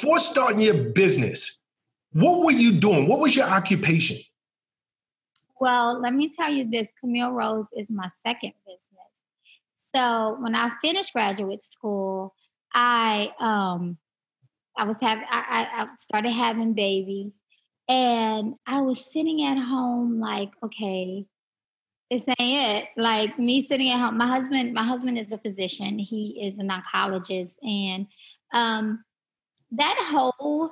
before starting your business, what were you doing? What was your occupation? Well, let me tell you this, Camille Rose is my second business. So when I finished graduate school, I started having babies, and I was sitting at home like, okay, this ain't it. Like me sitting at home, my husband is a physician. He is an oncologist, and that whole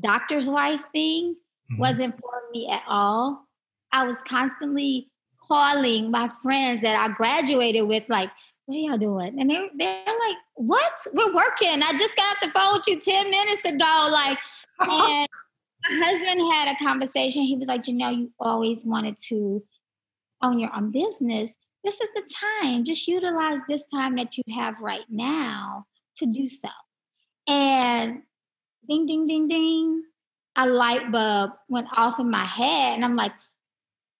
doctor's wife thing wasn't for me at all. I was constantly calling my friends that I graduated with, like, what are y'all doing? And they're like, what? We're working. I just got off the phone with you 10 minutes ago. Like, and my husband had a conversation. He was like, Janelle, you always wanted to own your own business. This is the time. Just utilize this time that you have right now to do so. And ding, ding, ding, ding. A light bulb went off in my head. And I'm like,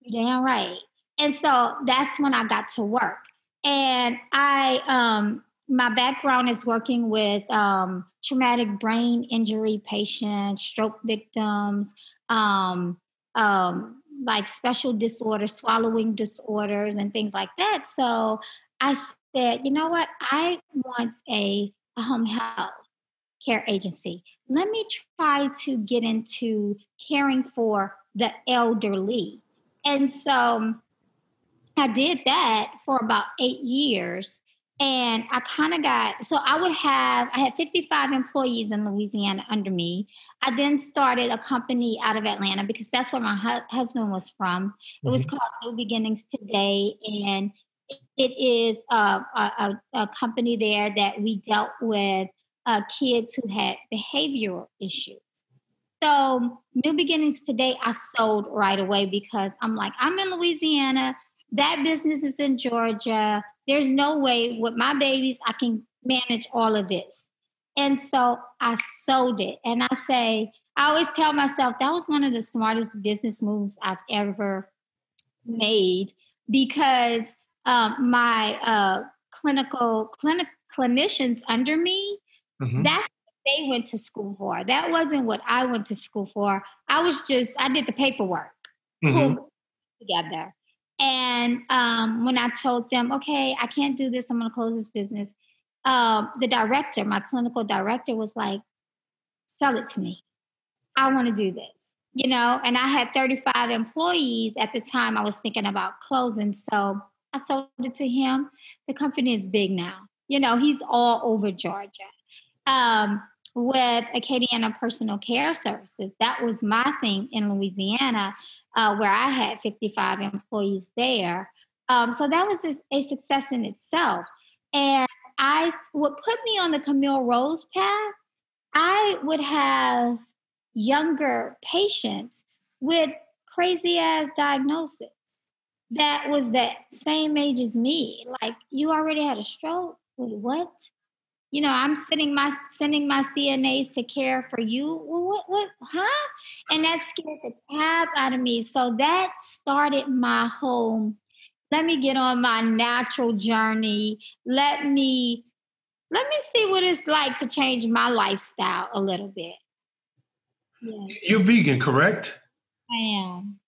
you're damn right. And so that's when I got to work. And my background is working with traumatic brain injury patients, stroke victims, like special disorders, swallowing disorders, and things like that. So I said, you know what? I want a home health care agency. Let me try to get into caring for the elderly. And so I did that for about 8 years, and I kind of got, so I had 55 employees in Louisiana under me. I then started a company out of Atlanta because that's where my husband was from. Mm-hmm. It was called New Beginnings Today, and it is a company there that we dealt with kids who had behavioral issues. So New Beginnings Today, I sold right away because I'm like, I'm in Louisiana. That business is in Georgia. There's no way with my babies I can manage all of this. And so I sold it. And I always tell myself that was one of the smartest business moves I've ever made because my clinicians under me, that's what they went to school for. That wasn't what I went to school for. I did the paperwork, pulled together. And when I told them, okay, I can't do this, I'm going to close this business, the director, my clinical director, was like, sell it to me. I want to do this, you know? And I had 35 employees at the time I was thinking about closing. So I sold it to him. The company is big now. You know, he's all over Georgia. With Acadiana Personal Care Services, that was my thing in Louisiana. Where I had 55 employees there. So that was a success in itself. And what put me on the Camille Rose path, I would have younger patients with crazy-ass diagnosis that was that same age as me. Like, you already had a stroke? Wait, what? You know, I'm sending my CNAs to care for you. Well, what, huh? And that scared the crap out of me. So that started my whole, let me get on my natural journey. Let me see what it's like to change my lifestyle a little bit. Yes. You're vegan, correct? I am.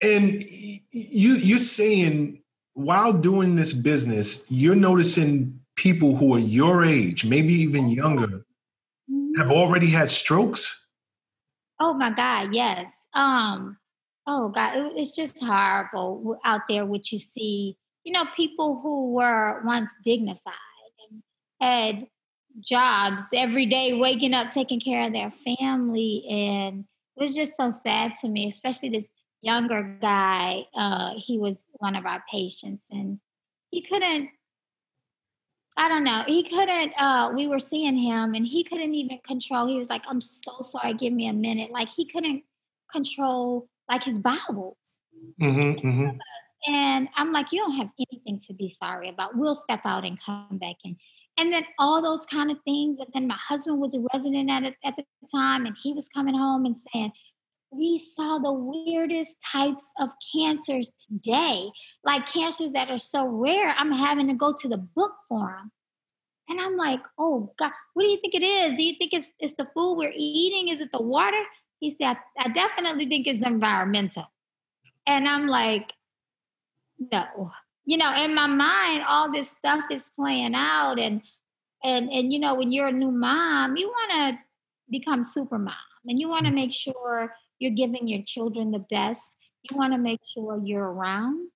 And you're saying while doing this business, you're noticing people who are your age, maybe even younger, have already had strokes? Oh my God, yes. Oh God, it's just horrible out there what you see. You know, people who were once dignified and had jobs every day, waking up, taking care of their family. And it was just so sad to me, especially this younger guy. He was one of our patients, and we were seeing him and he couldn't even control. He was like, I'm so sorry, give me a minute. Like he couldn't control like his bowels. And I'm like, you don't have anything to be sorry about. We'll step out and come back in. And then all those kind of things. And then my husband was a resident at the time, and he was coming home and saying, we saw the weirdest types of cancers today, like cancers that are so rare, I'm having to go to the book for them. And I'm like, oh God, what do you think it is? Do you think it's the food we're eating? Is it the water? He said, I definitely think it's environmental. And I'm like, no. You know, in my mind, all this stuff is playing out. And you know, when you're a new mom, you want to become super mom. And you want to make sure you're giving your children the best. You want to make sure you're around.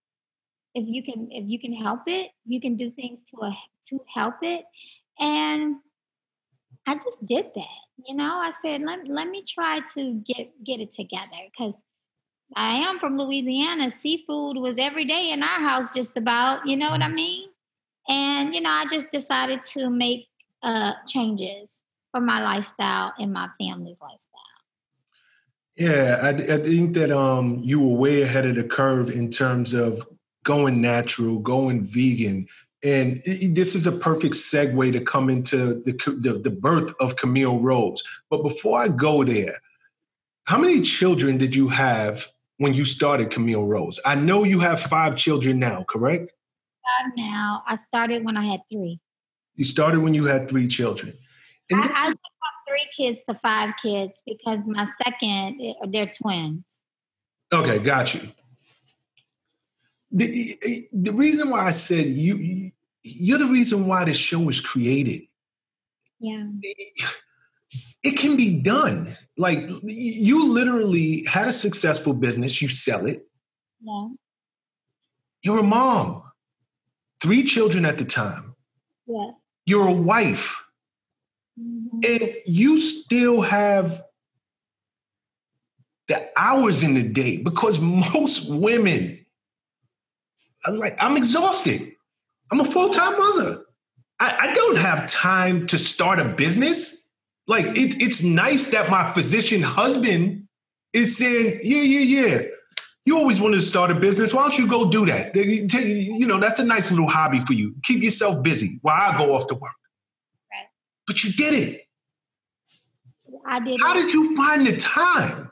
If you can help it, you can do things to help it. And I just did that. You know, I said, let me try to get it together, because I am from Louisiana. Seafood was every day in our house, just about, you know what I mean? And, you know, I just decided to make changes for my lifestyle and my family's lifestyle. Yeah, I think that you were way ahead of the curve in terms of going natural, going vegan. And this is a perfect segue to come into the birth of Camille Rose. But before I go there, how many children did you have when you started Camille Rose? I know you have 5 children now, correct? 5 now. I started when I had 3. You started when you had 3 children. And I went from 3 kids to 5 kids because my second, they're twins. Okay, got you. The reason why I said you're the reason why this show was created. Yeah. It can be done. Like, you literally had a successful business. You sell it. Yeah. You're a mom. 3 children at the time. Yeah. You're a wife. Mm-hmm. And you still have the hours in the day, because most women... I'm exhausted. I'm a full-time mother. I don't have time to start a business. Like, it's nice that my physician husband is saying, yeah. You always wanted to start a business. Why don't you go do that? You know, that's a nice little hobby for you. Keep yourself busy while I go off to work. Right. But you did it. I did. How did you find the time?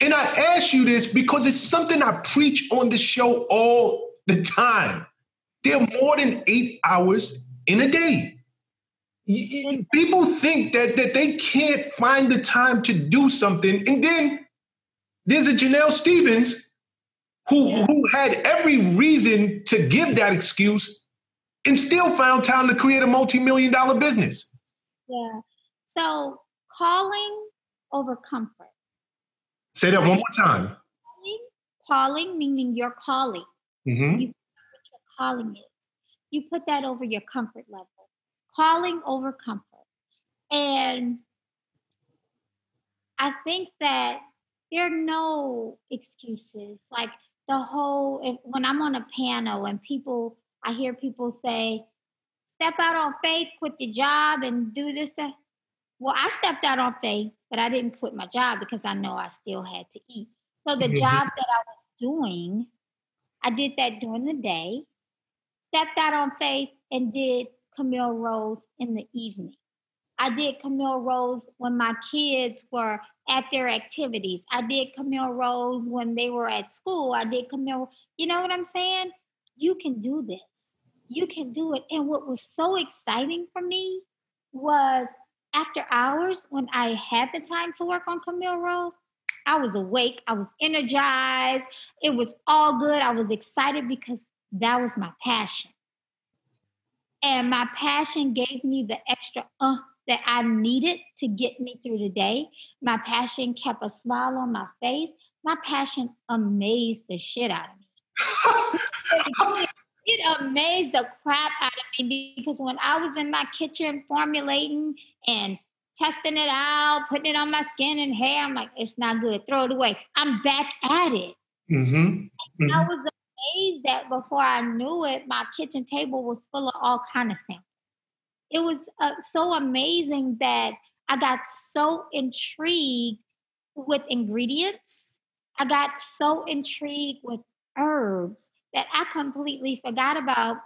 And I ask you this because it's something I preach on the show all the time. There are more than 8 hours in a day. People think that they can't find the time to do something. And then there's a Janell Stephens who had every reason to give that excuse and still found time to create a multi-million-dollar business. Yeah. So calling over comfort. Say that one more time. Calling, meaning you're calling. Mm-hmm. You put what your calling is. You put that over your comfort level. Calling over comfort. And I think that there are no excuses. Like the whole, when I'm on a panel and I hear people say, step out on faith, quit your job and do this, that. Well, I stepped out on faith, but I didn't quit my job because I know I still had to eat. So the job that I was doing, I did that during the day, stepped out on faith, and did Camille Rose in the evening. I did Camille Rose when my kids were at their activities. I did Camille Rose when they were at school. I did Camille, you know what I'm saying? You can do this. You can do it. And what was so exciting for me was after hours, when I had the time to work on Camille Rose, I was awake. I was energized. It was all good. I was excited because that was my passion. And my passion gave me the extra that I needed to get me through the day. My passion kept a smile on my face. My passion amazed the shit out of me. It amazed the crap out of me, because when I was in my kitchen formulating and testing it out, putting it on my skin and hair, I'm like, it's not good. Throw it away. I'm back at it. Mm-hmm. Mm-hmm. I was amazed that before I knew it, my kitchen table was full of all kinds of samples. It was so amazing that I got so intrigued with ingredients. I got so intrigued with herbs that I completely forgot about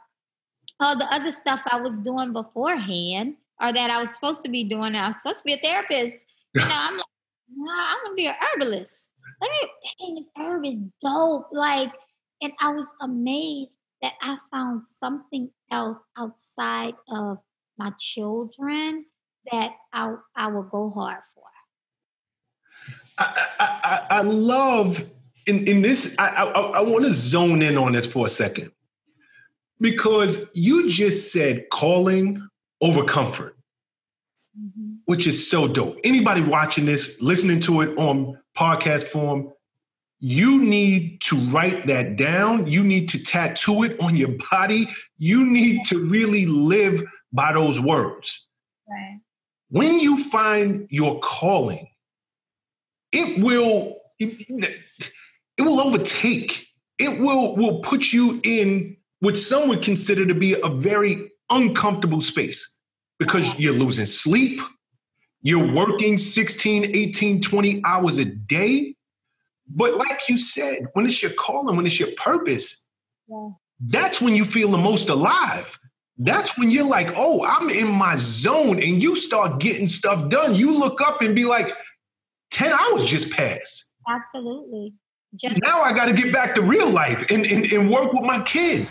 all the other stuff I was doing beforehand, or that I was supposed to be doing. I was supposed to be a therapist. You know, I'm like, nah, I'm going to be a herbalist. This herb is dope. Like, and I was amazed that I found something else outside of my children that I will go hard for. I love in this. I want to zone in on this for a second, because you just said calling over comfort, mm-hmm. which is so dope. Anybody watching this, listening to it on podcast form, you need to write that down. You need to tattoo it on your body. You need to really live by those words. Right. When you find your calling, it will overtake. It will put you in what some would consider to be a very uncomfortable space, because you're losing sleep. You're working 16, 18, 20 hours a day. But like you said, when it's your calling, when it's your purpose, yeah. that's when you feel the most alive. That's when you're like, oh, I'm in my zone, and you start getting stuff done. You look up and be like, 10 hours just passed. Absolutely. Now I got to get back to real life and work with my kids.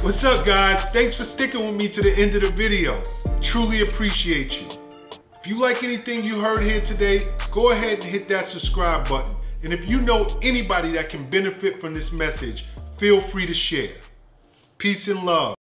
What's up, guys? Thanks for sticking with me to the end of the video. Truly appreciate you. If you like anything you heard here today, go ahead and hit that subscribe button. And if you know anybody that can benefit from this message, feel free to share. Peace and love.